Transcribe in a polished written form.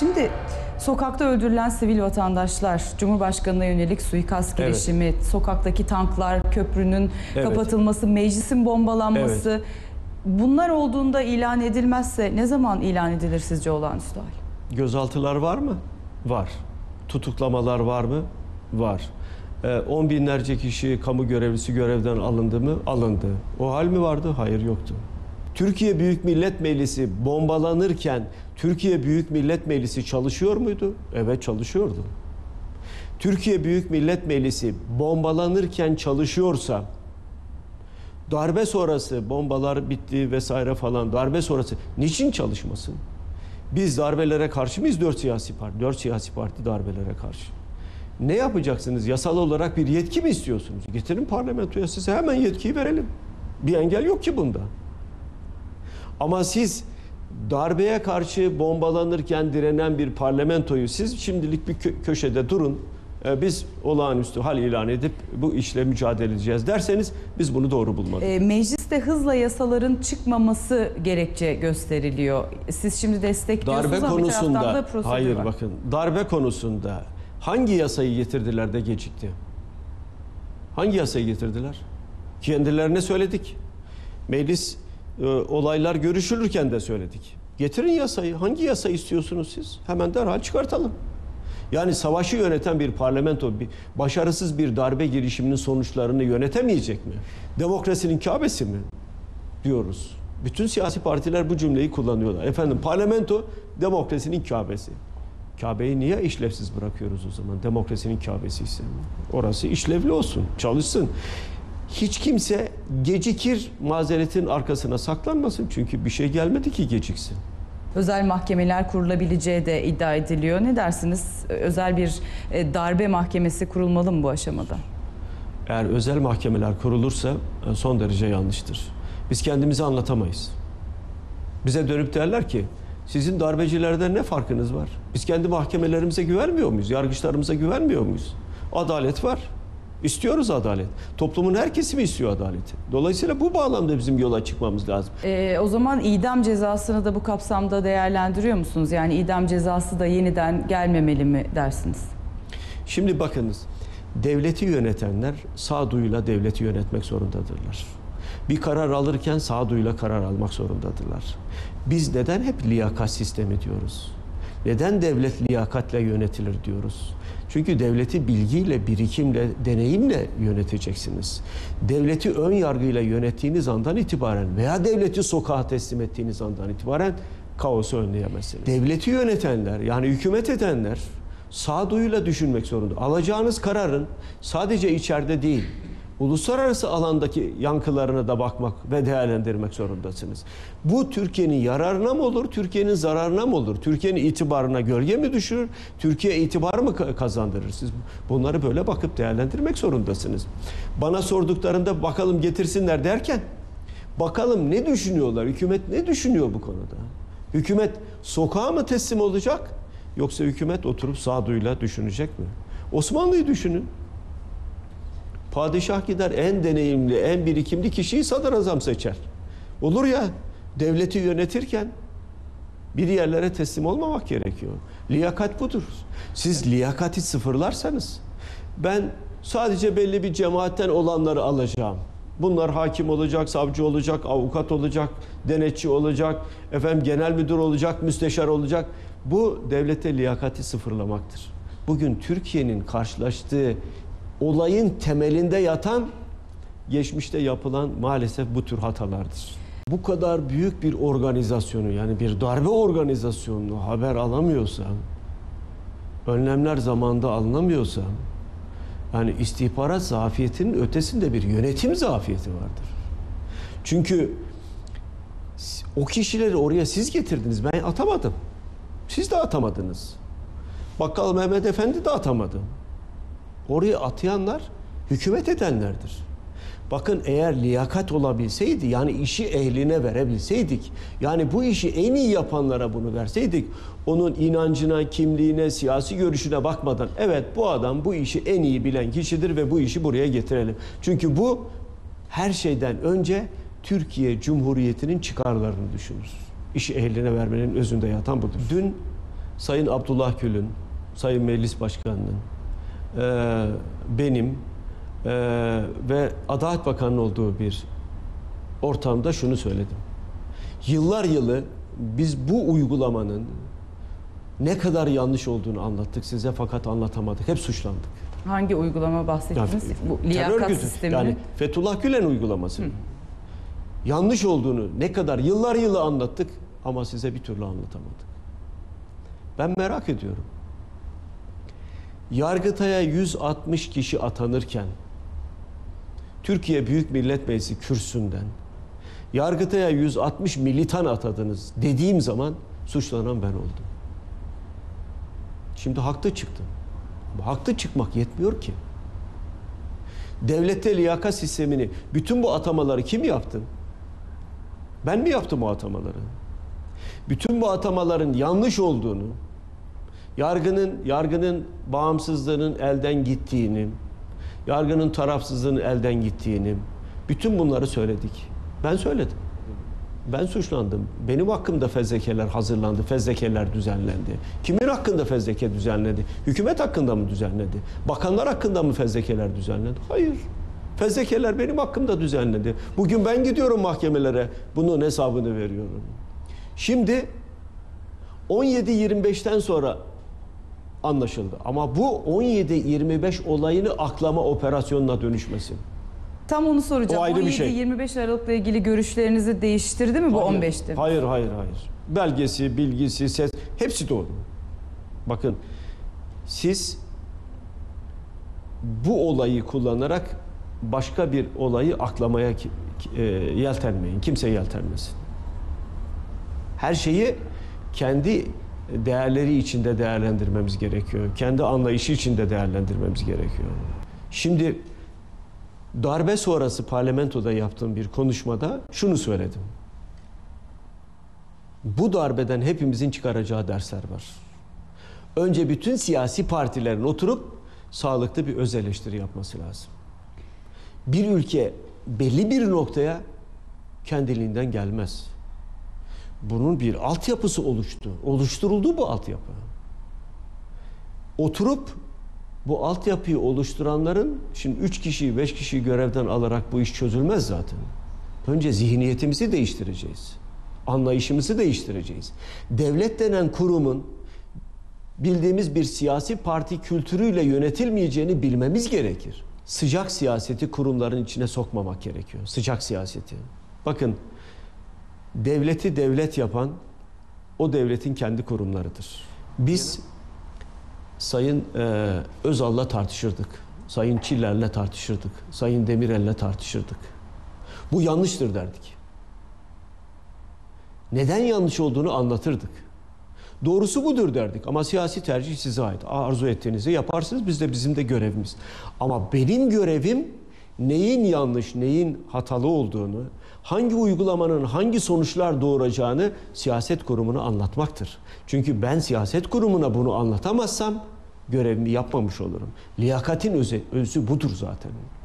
Şimdi sokakta öldürülen sivil vatandaşlar, Cumhurbaşkanı'na yönelik suikast girişimi, evet, sokaktaki tanklar, köprünün, evet, kapatılması, meclisin bombalanması, evet, bunlar olduğunda ilan edilmezse ne zaman ilan edilir sizce olağanüstü hal? Gözaltılar var mı? Var. Tutuklamalar var mı? Var. 10 binlerce kişi, kamu görevlisi görevden alındı mı? Alındı. O hal mi vardı? Hayır, yoktu. Türkiye Büyük Millet Meclisi bombalanırken Türkiye Büyük Millet Meclisi çalışıyor muydu? Evet, çalışıyordu. Türkiye Büyük Millet Meclisi bombalanırken çalışıyorsa, darbe sonrası bombalar bitti vesaire falan, darbe sonrası niçin çalışmasın? Biz darbelere karşı mıyız? 4 siyasi parti. 4 siyasi parti darbelere karşı. Ne yapacaksınız? Yasal olarak bir yetki mi istiyorsunuz? Getirin parlamentoya, size hemen yetkiyi verelim. Bir engel yok ki bunda. Ama siz darbeye karşı bombalanırken direnen bir parlamentoyu, siz şimdilik bir köşede durun, biz olağanüstü hal ilan edip bu işle mücadele edeceğiz derseniz biz bunu doğru bulmadık. Mecliste hızla yasaların çıkmaması gerekçe gösteriliyor. Siz şimdi destekliyorsunuz darbe ama konusunda, bir taraftan da prosedür hayır, var. Bakın, darbe konusunda hangi yasayı getirdiler de gecikti? Hangi yasayı getirdiler? Kendilerine söyledik. Meclis olaylar görüşülürken de söyledik. Getirin yasayı. Hangi yasayı istiyorsunuz siz? Hemen derhal çıkartalım. Yani savaşı yöneten bir parlamento başarısız bir darbe girişiminin sonuçlarını yönetemeyecek mi? Demokrasinin kâbesi mi diyoruz? Bütün siyasi partiler bu cümleyi kullanıyorlar. Efendim, parlamento demokrasinin kâbesi. Kâbe'yi niye işlevsiz bırakıyoruz o zaman? Demokrasinin kâbesi ise orası işlevli olsun, çalışsın. Hiç kimse gecikir mazeretin arkasına saklanmasın. Çünkü bir şey gelmedi ki geciksin. Özel mahkemeler kurulabileceği de iddia ediliyor. Ne dersiniz? Özel bir darbe mahkemesi kurulmalı mı bu aşamada? Eğer özel mahkemeler kurulursa son derece yanlıştır. Biz kendimizi anlatamayız. Bize dönüp derler ki sizin darbecilerden ne farkınız var? Biz kendi mahkemelerimize güvenmiyor muyuz? Yargıçlarımıza güvenmiyor muyuz? Adalet var. İstiyoruz adalet. Toplumun her kesimi istiyor adaleti. Dolayısıyla bu bağlamda bizim yola çıkmamız lazım. O zaman idam cezasını da bu kapsamda değerlendiriyor musunuz? Yani idam cezası da yeniden gelmemeli mi dersiniz? Şimdi bakınız, devleti yönetenler sağduyuyla devleti yönetmek zorundadırlar. Bir karar alırken sağduyuyla karar almak zorundadırlar. Biz neden hep liyakat sistemi diyoruz? Neden devlet liyakatle yönetilir diyoruz? Çünkü devleti bilgiyle, birikimle, deneyimle yöneteceksiniz. Devleti ön yargıyla yönettiğiniz andan itibaren veya devleti sokağa teslim ettiğiniz andan itibaren kaosu önleyemezsiniz. Devleti yönetenler, yani hükümet edenler sağduyuyla düşünmek zorunda. Alacağınız kararın sadece içeride değil, uluslararası alandaki yankılarına da bakmak ve değerlendirmek zorundasınız. Bu Türkiye'nin yararına mı olur, Türkiye'nin zararına mı olur? Türkiye'nin itibarına gölge mi düşürür, Türkiye itibarı mı kazandırır? Siz bunları böyle bakıp değerlendirmek zorundasınız. Bana sorduklarında bakalım getirsinler derken, bakalım ne düşünüyorlar, hükümet ne düşünüyor bu konuda? Hükümet sokağa mı teslim olacak, yoksa hükümet oturup sağduyuyla düşünecek mi? Osmanlı'yı düşünün. Padişah gider en deneyimli, en birikimli kişiyi sadrazam seçer. Olur ya, devleti yönetirken bir yerlere teslim olmamak gerekiyor. Liyakat budur. Siz liyakati sıfırlarsanız, ben sadece belli bir cemaatten olanları alacağım. Bunlar hakim olacak, savcı olacak, avukat olacak, denetçi olacak, efendim genel müdür olacak, müsteşar olacak. Bu devlete liyakati sıfırlamaktır. Bugün Türkiye'nin karşılaştığı olayın temelinde yatan, geçmişte yapılan maalesef bu tür hatalardır. Bu kadar büyük bir organizasyonu, yani bir darbe organizasyonunu haber alamıyorsa, önlemler zamanında alınamıyorsa, yani istihbarat zafiyetinin ötesinde bir yönetim zafiyeti vardır. Çünkü o kişileri oraya siz getirdiniz, ben atamadım. Siz de atamadınız. Bakkal Mehmet Efendi de atamadı. Oraya atayanlar hükümet edenlerdir. Bakın, eğer liyakat olabilseydi, yani işi ehline verebilseydik, yani bu işi en iyi yapanlara bunu verseydik, onun inancına, kimliğine, siyasi görüşüne bakmadan, evet bu adam bu işi en iyi bilen kişidir ve bu işi buraya getirelim. Çünkü bu her şeyden önce Türkiye Cumhuriyeti'nin çıkarlarını düşünür. İşi ehline vermenin özünde yatan budur. Dün Sayın Abdullah Gül'ün, Sayın Meclis Başkanı'nın, benim ve Adalet Bakanı'nın olduğu bir ortamda şunu söyledim. Yıllar yılı biz bu uygulamanın ne kadar yanlış olduğunu anlattık size, fakat anlatamadık. Hep suçlandık. Hangi uygulama bahsettiniz? Yani, bu liyakat sistemi. Yani Fethullah Gülen uygulaması. Hı. Yanlış olduğunu ne kadar yıllar yılı anlattık ama size bir türlü anlatamadık. Ben merak ediyorum. Yargıtay'a 160 kişi atanırken Türkiye Büyük Millet Meclisi kürsünden Yargıtay'a 160 militan atadınız dediğim zaman suçlanan ben oldum. Şimdi haklı çıktım. Ama haklı çıkmak yetmiyor ki. Devlette liyakat sistemini, bütün bu atamaları kim yaptı? Ben mi yaptım o atamaları? Bütün bu atamaların yanlış olduğunu, yargının bağımsızlığının elden gittiğini, yargının tarafsızlığının elden gittiğini, bütün bunları söyledik. Ben söyledim. Ben suçlandım. Benim hakkımda fezlekeler hazırlandı, fezlekeler düzenlendi. Kimin hakkında fezleke düzenledi? Hükümet hakkında mı düzenledi? Bakanlar hakkında mı fezlekeler düzenlendi? Hayır. Fezlekeler benim hakkımda düzenledi. Bugün ben gidiyorum mahkemelere, bunun hesabını veriyorum. Şimdi 17-25'ten sonra anlaşıldı. Ama bu 17-25 olayını aklama operasyonuna dönüşmesin. Tam onu soracağım. 17-25 Aralık'la ilgili görüşlerinizi değiştirdi mi bu 15'te? Hayır, hayır, hayır. Belgesi, bilgisi, ses, hepsi doğru. Bakın, siz bu olayı kullanarak başka bir olayı aklamaya yeltenmeyin. Kimse yeltenmesin. Her şeyi kendi değerleri içinde değerlendirmemiz gerekiyor. Kendi anlayışı içinde değerlendirmemiz gerekiyor. Şimdi darbe sonrası parlamentoda yaptığım bir konuşmada şunu söyledim. Bu darbeden hepimizin çıkaracağı dersler var. Önce bütün siyasi partilerin oturup sağlıklı bir öz eleştiri yapması lazım. Bir ülke belli bir noktaya kendiliğinden gelmez. Bunun bir altyapısı oluştu. Oluşturuldu bu altyapı. Oturup bu altyapıyı oluşturanların, şimdi 3 kişiyi, 5 kişiyi görevden alarak bu iş çözülmez zaten. Önce zihniyetimizi değiştireceğiz. Anlayışımızı değiştireceğiz. Devlet denen kurumun bildiğimiz bir siyasi parti kültürüyle yönetilmeyeceğini bilmemiz gerekir. Sıcak siyaseti kurumların içine sokmamak gerekiyor. Sıcak siyaseti. Bakın, devleti devlet yapan o devletin kendi kurumlarıdır. Biz Sayın Özal'la tartışırdık. Sayın Çiller'le tartışırdık. Sayın Demirel'le tartışırdık. Bu yanlıştır derdik. Neden yanlış olduğunu anlatırdık. Doğrusu budur derdik ama siyasi tercih size ait. Arzu ettiğinizi yaparsınız, bizim de görevimiz. Ama benim görevim neyin yanlış, neyin hatalı olduğunu, hangi uygulamanın hangi sonuçlar doğuracağını siyaset kurumuna anlatmaktır. Çünkü ben siyaset kurumuna bunu anlatamazsam görevimi yapmamış olurum. Liyakatin özü budur zaten.